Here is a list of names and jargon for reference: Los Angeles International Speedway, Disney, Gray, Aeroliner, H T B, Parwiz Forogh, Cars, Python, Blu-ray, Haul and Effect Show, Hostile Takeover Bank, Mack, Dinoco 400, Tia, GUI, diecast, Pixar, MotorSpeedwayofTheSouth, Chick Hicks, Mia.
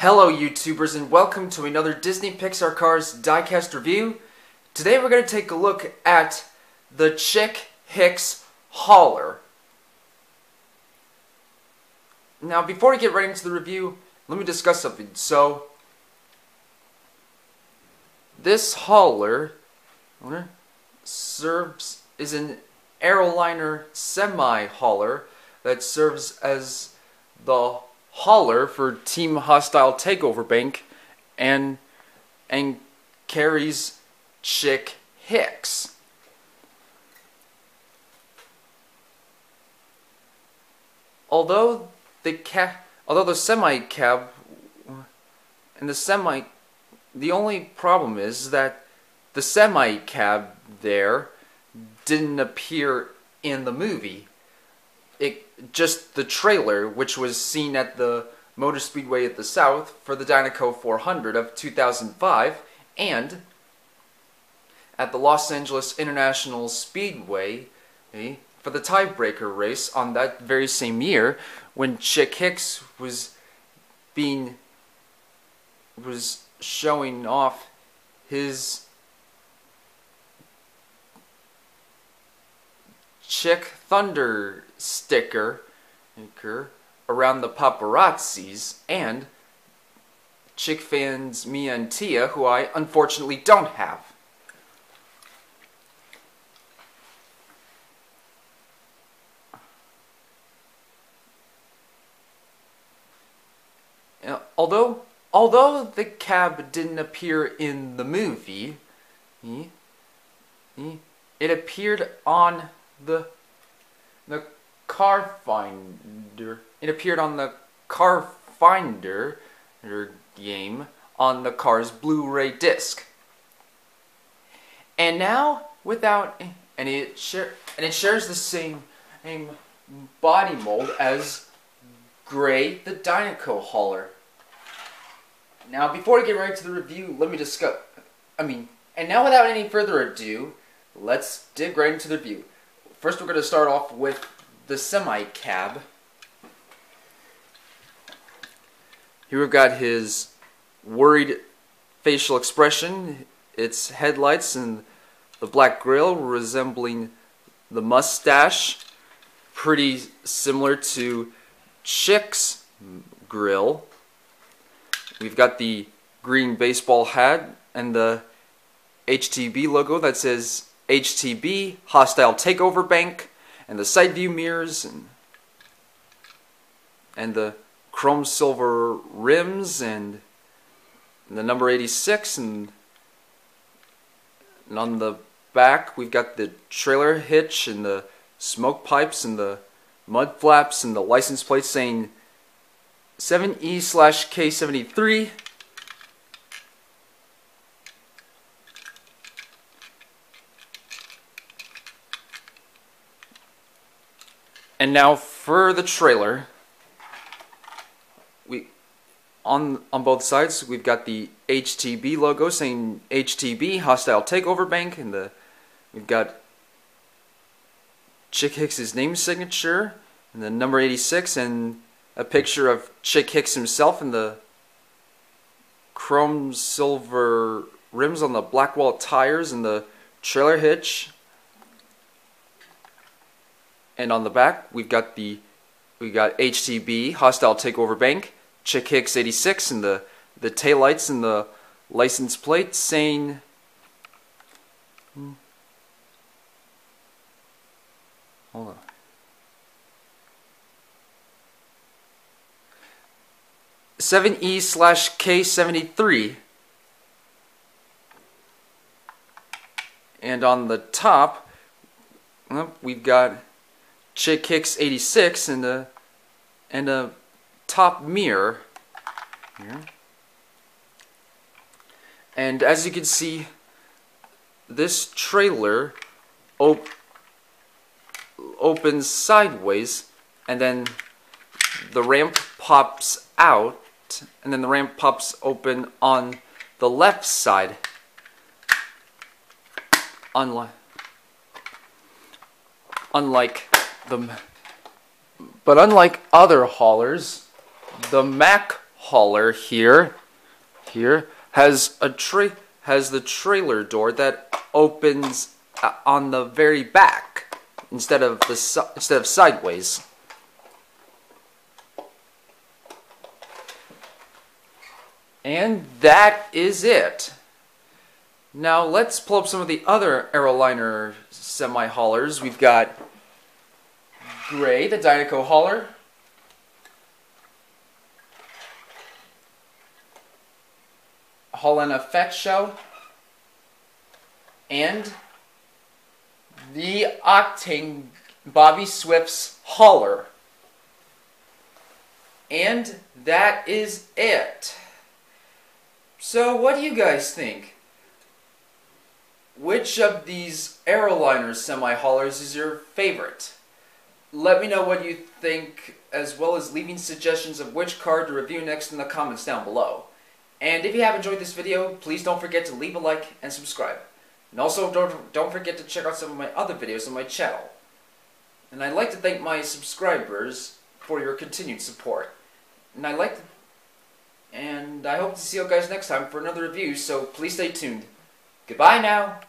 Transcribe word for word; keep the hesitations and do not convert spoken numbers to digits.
Hello YouTubers and welcome to another Disney Pixar Cars diecast review. Today we're going to take a look at the Chick Hicks hauler. Now before we get right into the review, let me discuss something. So this hauler serves is an Aeroliner semi-hauler that serves as the hauler for Team Hostile Takeover Bank and and carries Chick Hicks. Although the cab, although the semi cab and the semi, the only problem is that the semi cab there didn't appear in the movie. It, just the trailer, which was seen at the Motor Speedway of the South for the Dinoco four hundred of two thousand five and at the Los Angeles International Speedway eh, for the tiebreaker race on that very same year when Chick Hicks was being was showing off his Chick Thunder sticker around the paparazzis and Chick fans Mia and Tia, who I unfortunately don't have. Although, although the cab didn't appear in the movie, it appeared on the the car finder it appeared on the car finder game on the car's Blu-ray disc, and now without and it share and it shares the same, same body mold as Gray the Dinoco hauler. Now before we get right to the review, let me discuss I mean and now without any further ado, let's dig right into the review. First, we're going to start off with the semi-cab. Here we've got his worried facial expression, its headlights and the black grille resembling the mustache, pretty similar to Chick's grille. We've got the green baseball hat and the H T B logo that says H T B, Hostile Takeover Bank, and the side view mirrors, and, and the chrome silver rims, and, and the number eighty-six, and, and on the back we've got the trailer hitch, and the smoke pipes, and the mud flaps, and the license plate saying seven E slash K seventy-three. And now for the trailer, we on on both sides we've got the H T B logo saying H T B, Hostile Takeover Bank, and the we've got Chick Hicks' name signature and the number eighty-six and a picture of Chick Hicks himself and the chrome silver rims on the black wall tires and the trailer hitch. And on the back, we've got the we got H T B, Hostile Takeover Bank, Chick Hicks eighty-six, and the the taillights and the license plate saying hmm, hold on. seven E slash K seventy-three. And on the top, we've got Chick Hicks eighty-six and a and a top mirror. Yeah. And as you can see, this trailer op opens sideways, and then the ramp pops out, and then the ramp pops open on the left side. Unlike unlike Them. But unlike other haulers, the Mack hauler here, here, has a tra has the trailer door that opens uh, on the very back instead of the si instead of sideways. And that is it. Now let's pull up some of the other Aeroliner semi-haulers. We've got Gray, the Dinoco hauler. Haul and Effect Show. And the Octane Bobby Swift's hauler. And that is it. So what do you guys think? Which of these Aeroliner semi-haulers is your favorite? Let me know what you think, as well as leaving suggestions of which car to review next in the comments down below. And if you have enjoyed this video, please don't forget to leave a like and subscribe. And also don't, don't forget to check out some of my other videos on my channel. And I'd like to thank my subscribers for your continued support. And I'd like to, and I hope to see you guys next time for another review, so please stay tuned. Goodbye now!